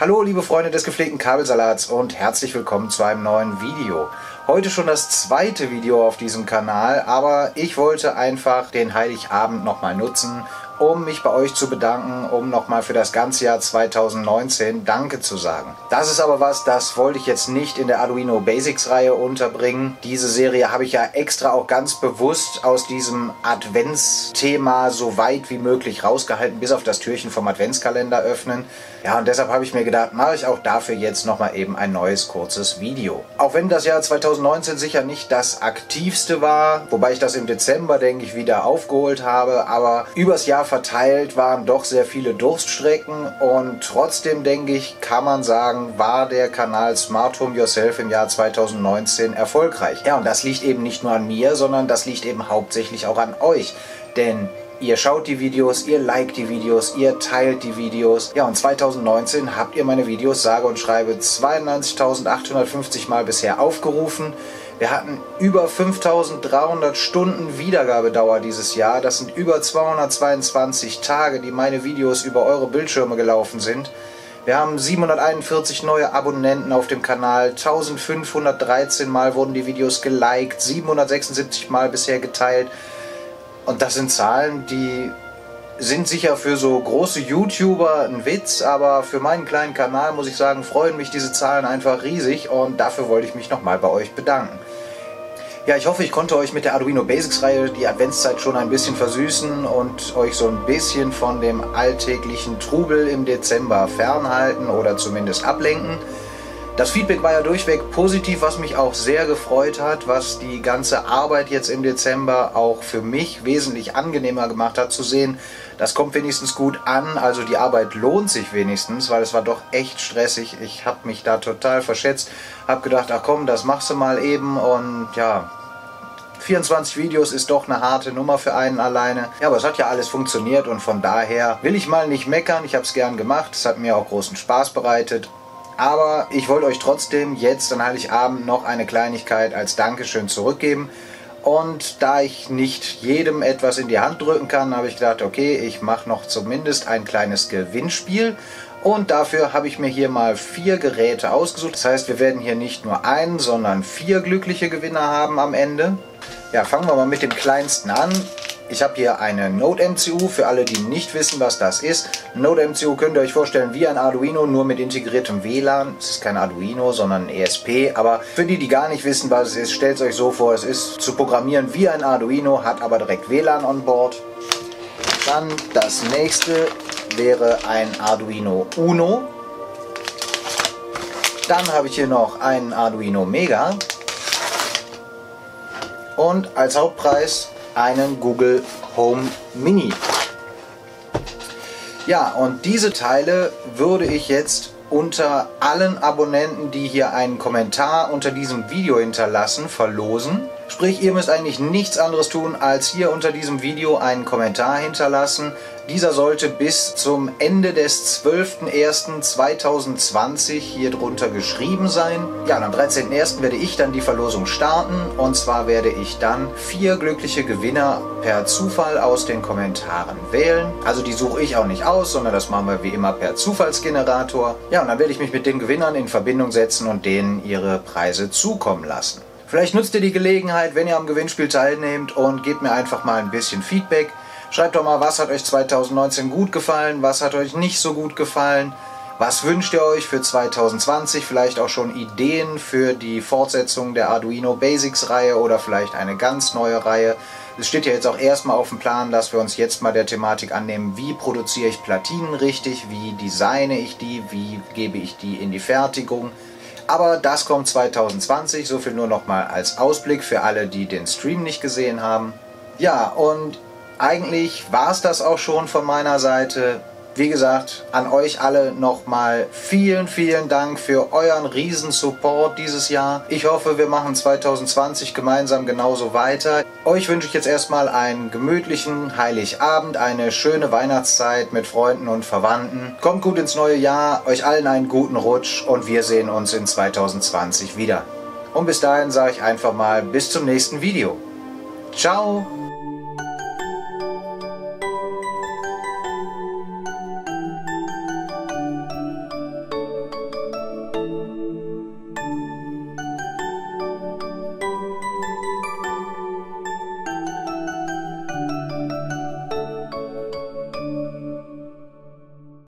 Hallo liebe Freunde des gepflegten Kabelsalats und herzlich willkommen zu einem neuen Video. Heute schon das zweite Video auf diesem Kanal, aber ich wollte einfach den Heiligabend nochmal nutzen, um mich bei euch zu bedanken, um nochmal für das ganze Jahr 2019 Danke zu sagen. Das ist aber was, das wollte ich jetzt nicht in der Arduino Basics Reihe unterbringen. Diese Serie habe ich ja extra auch ganz bewusst aus diesem Adventsthema so weit wie möglich rausgehalten, bis auf das Türchen vom Adventskalender öffnen. Ja, und deshalb habe ich mir gedacht, mache ich auch dafür jetzt nochmal eben ein neues kurzes Video. Auch wenn das Jahr 2019 sicher nicht das aktivste war, wobei ich das im Dezember, denke ich, wieder aufgeholt habe, aber übers Jahr verteilt waren doch sehr viele Durststrecken und trotzdem, denke ich, kann man sagen, war der Kanal Smart Home Yourself im Jahr 2019 erfolgreich. Ja, und das liegt eben nicht nur an mir, sondern das liegt eben hauptsächlich auch an euch, denn ihr schaut die Videos, ihr liked die Videos, ihr teilt die Videos. Ja, und 2019 habt ihr meine Videos sage und schreibe 92.850 Mal bisher aufgerufen. Wir hatten über 5.300 Stunden Wiedergabedauer dieses Jahr. Das sind über 222 Tage, die meine Videos über eure Bildschirme gelaufen sind. Wir haben 741 neue Abonnenten auf dem Kanal, 1513 Mal wurden die Videos geliked, 776 Mal bisher geteilt. Und das sind Zahlen, die sind sicher für so große YouTuber ein Witz, aber für meinen kleinen Kanal, muss ich sagen, freuen mich diese Zahlen einfach riesig und dafür wollte ich mich nochmal bei euch bedanken. Ja, ich hoffe, ich konnte euch mit der Arduino Basics Reihe die Adventszeit schon ein bisschen versüßen und euch so ein bisschen von dem alltäglichen Trubel im Dezember fernhalten oder zumindest ablenken. Das Feedback war ja durchweg positiv, was mich auch sehr gefreut hat, was die ganze Arbeit jetzt im Dezember auch für mich wesentlich angenehmer gemacht hat, zu sehen, das kommt wenigstens gut an, also die Arbeit lohnt sich wenigstens, weil es war doch echt stressig. Ich habe mich da total verschätzt, habe gedacht, ach komm, das machst du mal eben und ja, 24 Videos ist doch eine harte Nummer für einen alleine. Ja, aber es hat ja alles funktioniert und von daher will ich mal nicht meckern, ich habe es gern gemacht, es hat mir auch großen Spaß bereitet. Aber ich wollte euch trotzdem jetzt an Heiligabend noch eine Kleinigkeit als Dankeschön zurückgeben. Und da ich nicht jedem etwas in die Hand drücken kann, habe ich gedacht, okay, ich mache noch zumindest ein kleines Gewinnspiel. Und dafür habe ich mir hier mal 4 Geräte ausgesucht. Das heißt, wir werden hier nicht nur einen, sondern 4 glückliche Gewinner haben am Ende. Ja, fangen wir mal mit dem kleinsten an. Ich habe hier eine NodeMCU, für alle, die nicht wissen, was das ist. NodeMCU könnt ihr euch vorstellen wie ein Arduino, nur mit integriertem WLAN. Es ist kein Arduino, sondern ein ESP, aber für die, die gar nicht wissen, was es ist, stellt es euch so vor, es ist zu programmieren wie ein Arduino, hat aber direkt WLAN on board. Dann das nächste wäre ein Arduino Uno. Dann habe ich hier noch einen Arduino Mega. Und als Hauptpreis einen Google Home Mini. Ja, und diese Teile würde ich jetzt unter allen Abonnenten, die hier einen Kommentar unter diesem Video hinterlassen, verlosen. Sprich, ihr müsst eigentlich nichts anderes tun, als hier unter diesem Video einen Kommentar hinterlassen. Dieser sollte bis zum Ende des 12.01.2020 hier drunter geschrieben sein. Ja, und am 13.01. werde ich dann die Verlosung starten. Und zwar werde ich dann 4 glückliche Gewinner per Zufall aus den Kommentaren wählen. Also die suche ich auch nicht aus, sondern das machen wir wie immer per Zufallsgenerator. Ja, und dann werde ich mich mit den Gewinnern in Verbindung setzen und denen ihre Preise zukommen lassen. Vielleicht nutzt ihr die Gelegenheit, wenn ihr am Gewinnspiel teilnehmt und gebt mir einfach mal ein bisschen Feedback. Schreibt doch mal, was hat euch 2019 gut gefallen, was hat euch nicht so gut gefallen, was wünscht ihr euch für 2020, vielleicht auch schon Ideen für die Fortsetzung der Arduino Basics Reihe oder vielleicht eine ganz neue Reihe. Es steht ja jetzt auch erstmal auf dem Plan, dass wir uns jetzt mal der Thematik annehmen, wie produziere ich Platinen richtig, wie designe ich die, wie gebe ich die in die Fertigung. Aber das kommt 2020, so viel nur nochmal als Ausblick für alle, die den Stream nicht gesehen haben. Ja, und eigentlich war es das auch schon von meiner Seite. Wie gesagt, an euch alle nochmal vielen, vielen Dank für euren riesen Support dieses Jahr. Ich hoffe, wir machen 2020 gemeinsam genauso weiter. Euch wünsche ich jetzt erstmal einen gemütlichen Heiligabend, eine schöne Weihnachtszeit mit Freunden und Verwandten. Kommt gut ins neue Jahr, euch allen einen guten Rutsch und wir sehen uns in 2020 wieder. Und bis dahin sage ich einfach mal bis zum nächsten Video. Ciao!